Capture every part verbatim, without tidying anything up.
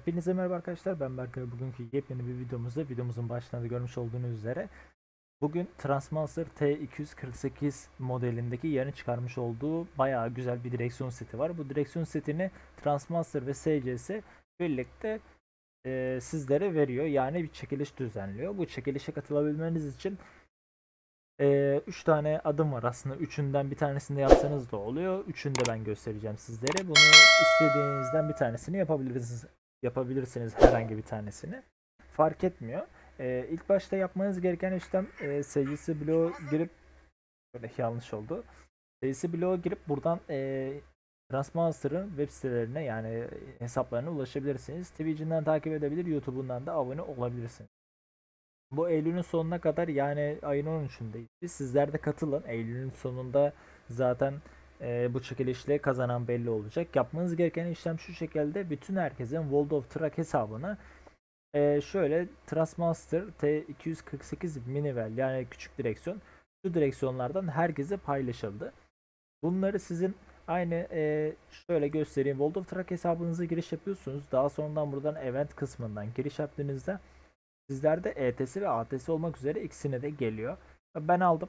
Hepinize merhaba arkadaşlar, ben Berkay. Bugünkü yepyeni bir videomuzda, videomuzun başlığında görmüş olduğunuz üzere bugün Thrustmaster T iki yüz kırk sekiz modelindeki yeni çıkarmış olduğu bayağı güzel bir direksiyon seti var. Bu direksiyon setini Thrustmaster ve S C S birlikte e, sizlere veriyor, yani bir çekiliş düzenliyor. Bu çekilişe katılabilmeniz için üç tane adım var aslında. Üçünden bir tanesini de yapsanız da oluyor. Üçünü de ben göstereceğim sizlere. Bunu istediğinizden bir tanesini yapabilirsiniz. Yapabilirsiniz herhangi bir tanesini. Fark etmiyor. Ee, ilk başta yapmanız gereken işlem e, S C S bloğa girip böyle yanlış oldu. S C S bloğa girip buradan e, Thrustmaster'ın web sitelerine, yani hesaplarına ulaşabilirsiniz. Twitch'inden takip edebilir, YouTube'undan da abone olabilirsiniz. Bu Eylül'ün sonuna kadar, yani ayın on üçündeyiz. Sizler de katılın. Eylül'ün sonunda zaten e, bu çekilişle kazanan belli olacak. Yapmanız gereken işlem şu şekilde: bütün herkesin World of Track hesabına e, şöyle Thrustmaster T iki yüz kırk sekiz minivel, yani küçük direksiyon, şu direksiyonlardan herkese paylaşıldı. Bunları sizin aynı e, şöyle göstereyim. World of Track hesabınıza giriş yapıyorsunuz. Daha sonradan buradan event kısmından giriş yaptığınızda sizlerde E T S ve A T S olmak üzere ikisine de geliyor. Ben aldım.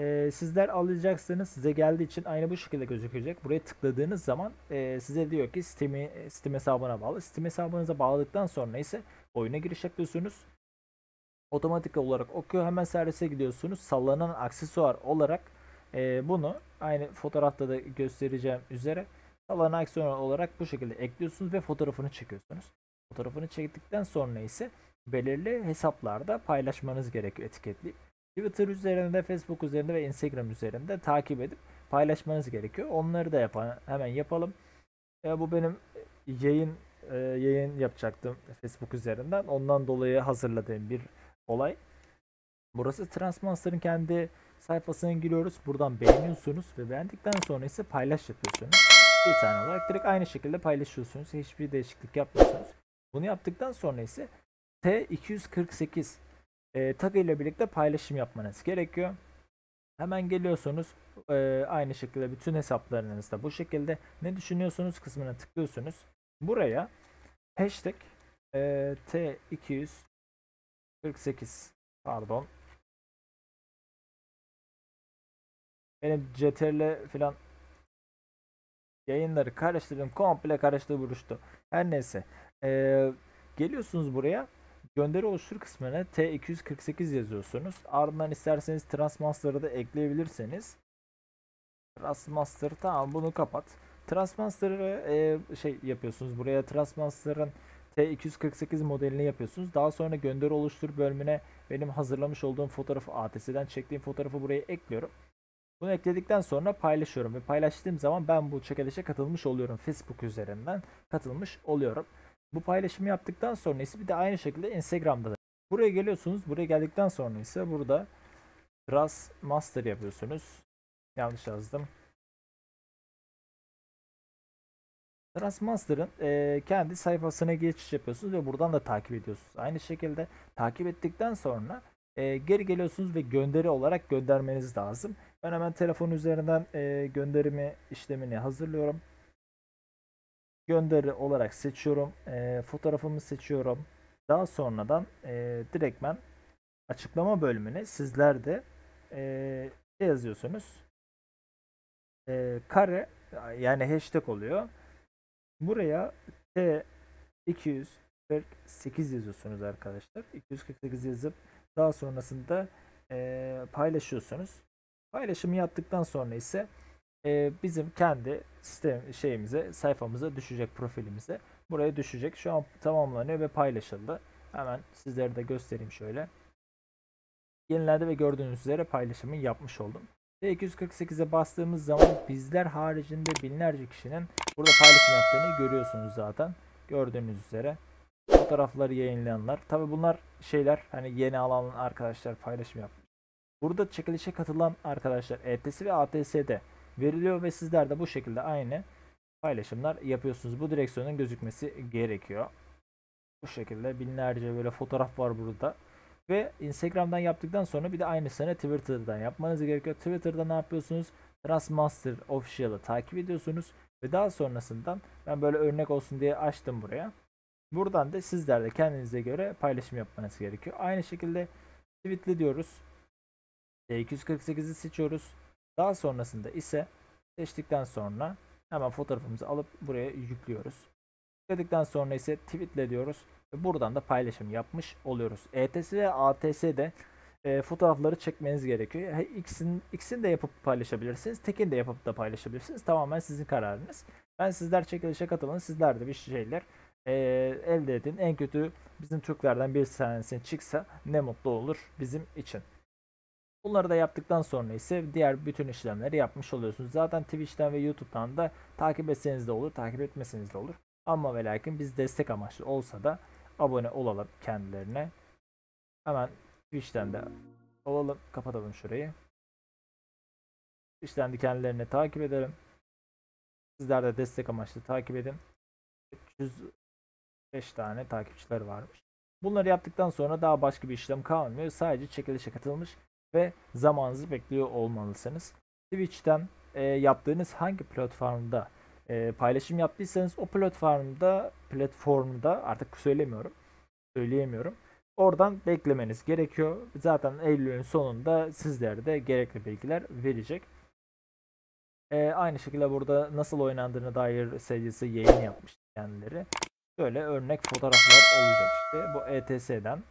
Ee, sizler alacaksınız. Size geldiği için aynı bu şekilde gözükecek. Buraya tıkladığınız zaman e, size diyor ki Steam'i, Steam hesabına bağlı. Steam hesabınıza bağladıktan sonra ise oyuna giriş yapıyorsunuz. Otomatik olarak okuyor. Hemen servise gidiyorsunuz. Sallanan aksesuar olarak e, bunu aynı fotoğrafta da göstereceğim üzere sallanan aksesuar olarak bu şekilde ekliyorsunuz ve fotoğrafını çekiyorsunuz. Fotoğrafını çektikten sonra ise belirli hesaplarda paylaşmanız gerekiyor, etiketleyip. Twitter üzerinde, Facebook üzerinde ve Instagram üzerinde takip edip paylaşmanız gerekiyor. Onları da yapan, hemen yapalım. E, bu benim yayın e, yayın yapacaktım Facebook üzerinden. Ondan dolayı hazırladığım bir olay. Burası Thrustmaster'ın kendi sayfasına giriyoruz. Buradan beğeniyorsunuz ve beğendikten sonra ise paylaş yapıyorsunuz. Bir tane olarak direkt aynı şekilde paylaşıyorsunuz. Hiçbir değişiklik yapmıyorsunuz. Bunu yaptıktan sonra ise T iki yüz kırk sekiz e, tagı ile birlikte paylaşım yapmanız gerekiyor. Hemen geliyorsunuz. E, aynı şekilde bütün hesaplarınızda bu şekilde ne düşünüyorsunuz kısmına tıklıyorsunuz. Buraya hashtag e, T iki yüz kırk sekiz, pardon, benim C T R L falan yayınları karıştırdım. Komple karıştı buruştu. Her neyse. E, geliyorsunuz buraya. Gönderi oluştur kısmına T iki yüz kırk sekiz yazıyorsunuz. Ardından isterseniz Thrustmaster'ı da ekleyebilirsiniz. Thrustmaster, tamam, bunu kapat. Thrustmaster'ı e, şey yapıyorsunuz. Buraya Thrustmaster'ın T iki yüz kırk sekiz modelini yapıyorsunuz. Daha sonra gönderi oluştur bölümüne benim hazırlamış olduğum fotoğrafı, A T S'den çektiğim fotoğrafı buraya ekliyorum. Bunu ekledikten sonra paylaşıyorum ve paylaştığım zaman ben bu çekilişe katılmış oluyorum. Facebook üzerinden katılmış oluyorum. Bu paylaşımı yaptıktan sonra ise bir de aynı şekilde Instagram'da da. Buraya geliyorsunuz. Buraya geldikten sonra ise burada Thrustmaster yapıyorsunuz. Yanlış yazdım. Thrustmaster'ın e, kendi sayfasına geçiş yapıyorsunuz ve buradan da takip ediyorsunuz. Aynı şekilde takip ettikten sonra e, geri geliyorsunuz ve gönderi olarak göndermeniz lazım. Ben hemen telefon üzerinden e, gönderimi işlemini hazırlıyorum. Gönderi olarak seçiyorum. E, fotoğrafımı seçiyorum. Daha sonradan e, direktmen açıklama bölümüne sizler de e, yazıyorsunuz. E, kare, yani hashtag oluyor. Buraya T iki yüz kırk sekiz yazıyorsunuz arkadaşlar. iki yüz kırk sekiz yazıp daha sonrasında e, paylaşıyorsunuz. Paylaşımı yaptıktan sonra ise bizim kendi sistem şeyimize, sayfamıza düşecek, profilimize. Buraya düşecek. Şu an tamamlanıyor ve paylaşıldı. Hemen sizlere de göstereyim şöyle. Yenilerde ve gördüğünüz üzere paylaşımı yapmış oldum. T iki yüz kırk sekize bastığımız zaman bizler haricinde binlerce kişinin burada paylaşım yaptığını görüyorsunuz zaten. Gördüğünüz üzere fotoğrafları yayınlayanlar. Tabi bunlar şeyler, hani yeni alan arkadaşlar paylaşım yapmış. Burada çekilişe katılan arkadaşlar E T S ve A T S'de veriliyor ve sizler de bu şekilde aynı paylaşımlar yapıyorsunuz. Bu direksiyonun gözükmesi gerekiyor. Bu şekilde binlerce böyle fotoğraf var burada. Ve Instagram'dan yaptıktan sonra bir de aynısını Twitter'dan yapmanız gerekiyor. Twitter'da ne yapıyorsunuz? Thrustmaster Official'ı takip ediyorsunuz. Ve daha sonrasından ben böyle örnek olsun diye açtım buraya. Buradan da sizler de kendinize göre paylaşım yapmanız gerekiyor. Aynı şekilde tweetli diyoruz. iki yüz kırk sekizi seçiyoruz. Daha sonrasında ise seçtikten sonra hemen fotoğrafımızı alıp buraya yüklüyoruz. Yükledikten sonra ise tweetle diyoruz. Buradan da paylaşım yapmış oluyoruz. E T S ve A T S'de e, fotoğrafları çekmeniz gerekiyor. İkisini, ikisini de yapıp paylaşabilirsiniz. Tekini de yapıp da paylaşabilirsiniz. Tamamen sizin kararınız. Ben sizler çekilişe katılın. Sizler de bir şeyler e, elde edin. En kötü bizim Türklerden bir tanesini çıksa ne mutlu olur bizim için. Bunları da yaptıktan sonra ise diğer bütün işlemleri yapmış oluyorsunuz. Zaten Twitch'ten ve YouTube'dan da takip etseniz de olur, takip etmeseniz de olur. Ama ve lakin biz destek amaçlı olsa da abone olalım kendilerine. Hemen Twitch'ten de olalım. Kapatalım şurayı. Twitch'ten de kendilerini takip edelim. Sizler de destek amaçlı takip edin. üç yüz beş tane takipçileri varmış. Bunları yaptıktan sonra daha başka bir işlem kalmıyor. Sadece çekilişe katılmış ve zamanınızı bekliyor olmalısınız. Twitch'ten e, yaptığınız hangi platformda e, paylaşım yaptıysanız o platformda platformda artık söylemiyorum. Söyleyemiyorum. Oradan beklemeniz gerekiyor. Zaten Eylül'ün sonunda sizlere de gerekli bilgiler verecek. E, aynı şekilde burada nasıl oynandığına dair serisi yayın yapmış kendileri. Şöyle örnek fotoğraflar olacak işte. Bu E T S'den.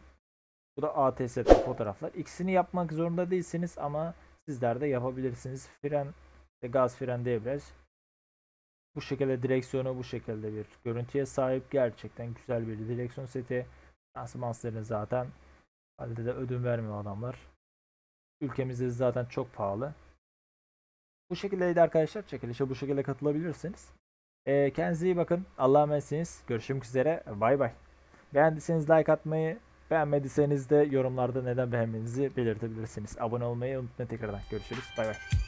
Bu da A T S'de fotoğraflar. İkisini yapmak zorunda değilsiniz ama sizler de yapabilirsiniz. Fren, gaz fren devraj. Bu şekilde direksiyonu bu şekilde bir görüntüye sahip. Gerçekten güzel bir direksiyon seti. Thrustmaster'ın zaten halde de ödün vermiyor adamlar. Ülkemizde zaten çok pahalı. Bu şekildeydi arkadaşlar. Çekilişe bu şekilde katılabilirsiniz. E, kendinize iyi bakın. Allah'a emanetsiniz. Görüşmek üzere. Bay bay. Beğendiyseniz like atmayı, beğenmediyseniz de yorumlarda neden beğenmenizi belirtebilirsiniz. Abone olmayı unutmayın tekrardan. Görüşürüz. Bay bay.